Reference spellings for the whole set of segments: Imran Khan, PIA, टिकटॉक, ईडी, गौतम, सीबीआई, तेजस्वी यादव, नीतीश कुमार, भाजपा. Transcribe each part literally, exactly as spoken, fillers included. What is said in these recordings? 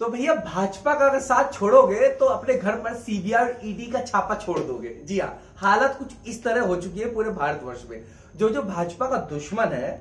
तो भैया भाजपा का अगर साथ छोड़ोगे तो अपने घर पर सीबीआई और ईडी का छापा छोड़ दोगे। जी हाँ, हालत कुछ इस तरह हो चुकी है पूरे भारतवर्ष में। जो जो भाजपा का दुश्मन है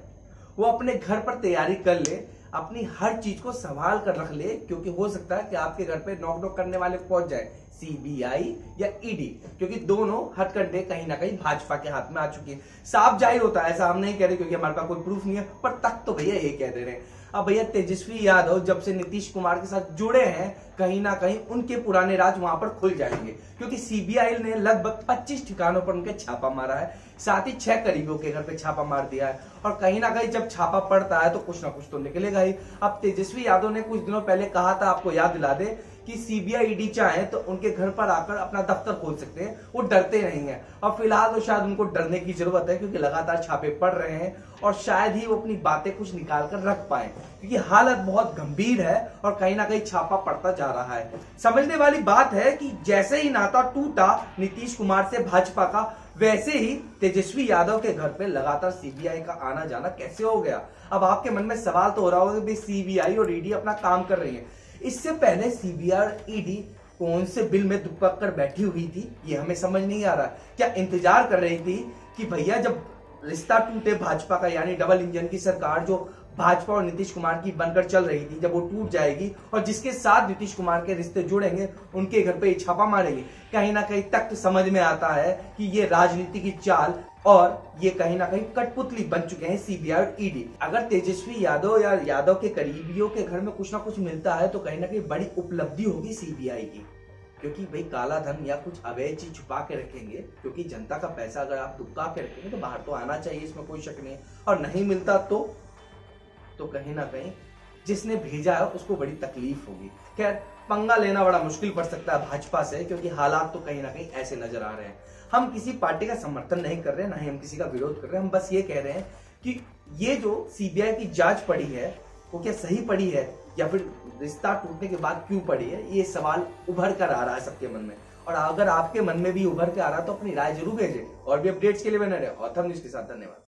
वो अपने घर पर तैयारी कर ले, अपनी हर चीज को संभाल कर रख ले, क्योंकि हो सकता है कि आपके घर पे नॉक नॉक करने वाले पहुंच जाए सीबीआई या ईडी, क्योंकि दोनों हथकंडे कहीं ना कहीं भाजपा के हाथ में आ चुकी है। साफ जाहिर होता है, ऐसा हम नहीं कह रहे क्योंकि हमारे पास कोई प्रूफ नहीं है, पर तक तो भैया ये कह दे रहे हैं। अब भैया तेजस्वी यादव जब से नीतीश कुमार के साथ जुड़े हैं, कहीं ना कहीं उनके पुराने राज वहां पर खुल जाएंगे, क्योंकि सीबीआई ने लगभग पच्चीस ठिकानों पर उनके छापा मारा है, साथ ही छह करीबियों के घर पे छापा मार दिया है। और कहीं ना कहीं जब छापा पड़ता है तो कुछ ना कुछ तो निकलेगा ही। अब तेजस्वी यादव ने कुछ दिनों पहले कहा था, आपको याद दिला दे, कि सीबीआई ईडी चाहे तो उनके घर पर आकर अपना दफ्तर खोल सकते हैं, वो डरते नहीं है। और फिलहाल तो शायद उनको डरने की जरूरत है क्योंकि लगातार छापे पड़ रहे हैं और शायद ही वो अपनी बातें कुछ निकाल कर रख पाए, क्योंकि हालत बहुत गंभीर है और कहीं ना कहीं छापा पड़ता जा रहा है। समझने वाली बात है कि जैसे ही नाता टूटा नीतीश कुमार से भाजपा का, वैसे ही तेजस्वी यादव के घर पे लगातार सीबीआई का आना जाना कैसे हो गया। अब आपके मन में सवाल तो हो रहा होगा कि सीबीआई और ईडी अपना काम कर रही है। इससे पहले सीबीआई और ईडी कौन से बिल में दुबक कर बैठी हुई थी ये हमें समझ नहीं आ रहा। क्या इंतजार कर रही थी कि भैया जब रिश्ता टूटे भाजपा का, यानी डबल इंजन की सरकार जो भाजपा और नीतीश कुमार की बनकर चल रही थी, जब वो टूट जाएगी और जिसके साथ नीतीश कुमार के रिश्ते जुड़ेंगे उनके घर पे छापा मारेंगे। कहीं ना कहीं तक तो समझ में आता है कि ये राजनीति की चाल और ये कहीं ना कहीं कठपुतली बन चुके हैं सीबीआई और ईडी। अगर तेजस्वी यादव या यादव के करीबियों के घर में कुछ ना कुछ मिलता है तो कहीं ना कहीं बड़ी उपलब्धि होगी सीबीआई की, क्योंकि भाई काला धन या कुछ अवैध चीज छुपा के रखेंगे, क्योंकि जनता का पैसा अगर आप दुबका के रखेंगे तो बाहर तो आना चाहिए, इसमें कोई शक नहीं। और नहीं मिलता तो तो कहीं ना कहीं जिसने भेजा है उसको बड़ी तकलीफ होगी। खैर, पंगा लेना बड़ा मुश्किल पड़ सकता है भाजपा से, क्योंकि हालात तो कहीं ना कहीं ऐसे नजर आ रहे हैं। हम किसी पार्टी का समर्थन नहीं कर रहे, ना ही हम किसी का विरोध कर रहे हैं। हम बस ये कह रहे हैं कि ये जो सीबीआई की जांच पड़ी है वो क्या सही पड़ी है या फिर रिश्ता टूटने के बाद क्यों पड़ी है, ये सवाल उभर कर आ रहा है सबके मन में। और अगर आपके मन में भी उभर के आ रहा है तो अपनी राय जरूर भेजें। और भी अपडेट्स के लिए बने रहे गौतम के साथ। धन्यवाद।